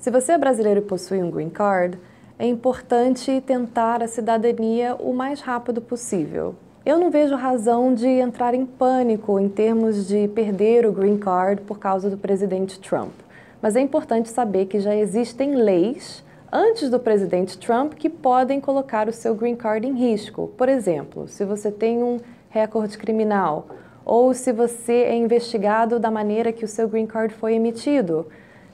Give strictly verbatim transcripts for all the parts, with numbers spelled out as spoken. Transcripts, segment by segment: Se você é brasileiro e possui um green card, é importante tentar a cidadania o mais rápido possível. Eu não vejo razão de entrar em pânico em termos de perder o green card por causa do presidente Trump. Mas é importante saber que já existem leis antes do presidente Trump que podem colocar o seu green card em risco. Por exemplo, se você tem um recorde criminal ou se você é investigado da maneira que o seu green card foi emitido.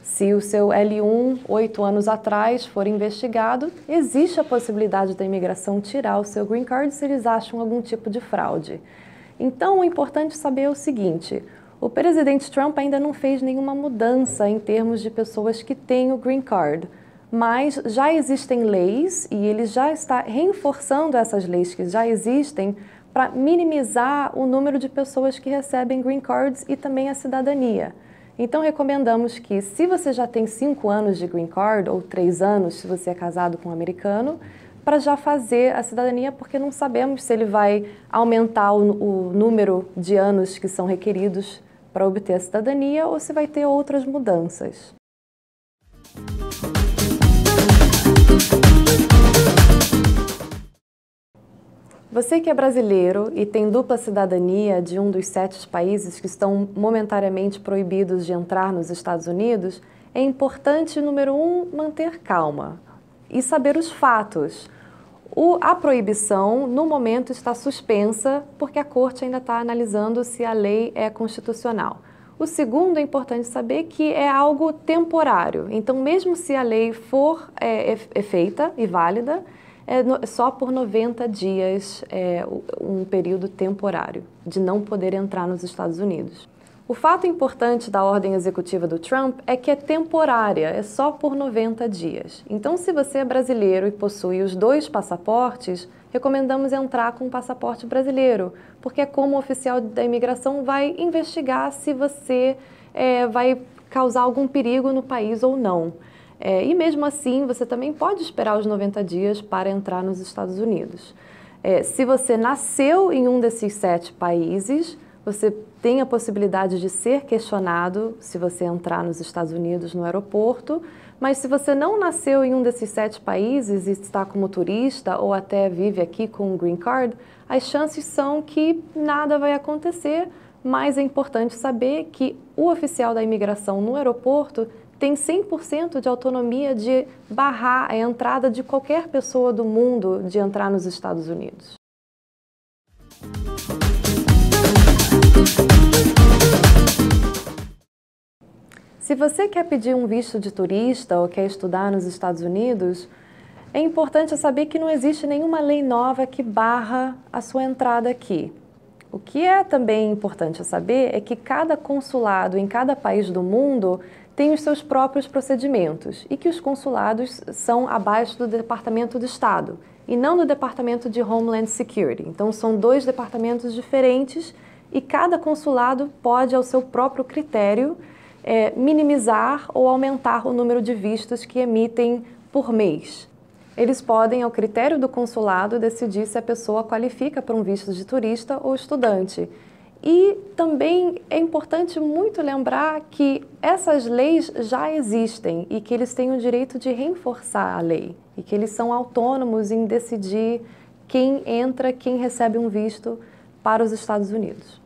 Se o seu L um, oito anos atrás, for investigado, existe a possibilidade da imigração tirar o seu green card se eles acham algum tipo de fraude. Então, o importante saber é o seguinte, o presidente Trump ainda não fez nenhuma mudança em termos de pessoas que têm o green card, mas já existem leis e ele já está reforçando essas leis que já existem para minimizar o número de pessoas que recebem green cards e também a cidadania. Então, recomendamos que, se você já tem cinco anos de green card, ou três anos, se você é casado com um americano, para já fazer a cidadania, porque não sabemos se ele vai aumentar o, o número de anos que são requeridos para obter a cidadania ou se vai ter outras mudanças. Você que é brasileiro e tem dupla cidadania de um dos sete países que estão momentaneamente proibidos de entrar nos Estados Unidos, é importante, número um, manter calma e saber os fatos. O, a proibição, no momento, está suspensa porque a Corte ainda está analisando se a lei é constitucional. O segundo, é importante saber que é algo temporário. Então, mesmo se a lei for é, é feita e válida, é só por noventa dias, é, um período temporário de não poder entrar nos Estados Unidos. O fato importante da ordem executiva do Trump é que é temporária, é só por noventa dias. Então, se você é brasileiro e possui os dois passaportes, recomendamos entrar com o passaporte brasileiro, porque como o oficial da imigração vai investigar se você é, vai causar algum perigo no país ou não. É, e mesmo assim, você também pode esperar os noventa dias para entrar nos Estados Unidos. É, se você nasceu em um desses sete países, você tem a possibilidade de ser questionado se você entrar nos Estados Unidos no aeroporto, mas se você não nasceu em um desses sete países e está como turista ou até vive aqui com um green card, as chances são que nada vai acontecer, mas é importante saber que o oficial da imigração no aeroporto tem cem por cento de autonomia de barrar a entrada de qualquer pessoa do mundo de entrar nos Estados Unidos. Se você quer pedir um visto de turista ou quer estudar nos Estados Unidos, é importante saber que não existe nenhuma lei nova que barra a sua entrada aqui. O que é também importante saber é que cada consulado em cada país do mundo tem os seus próprios procedimentos e que os consulados são abaixo do Departamento de Estado e não do Departamento de Homeland Security. Então, são dois departamentos diferentes e cada consulado pode, ao seu próprio critério, é, minimizar ou aumentar o número de vistos que emitem por mês. Eles podem, ao critério do consulado, decidir se a pessoa qualifica para um visto de turista ou estudante. E também é importante muito lembrar que essas leis já existem e que eles têm o direito de reforçar a lei e que eles são autônomos em decidir quem entra, quem recebe um visto para os Estados Unidos.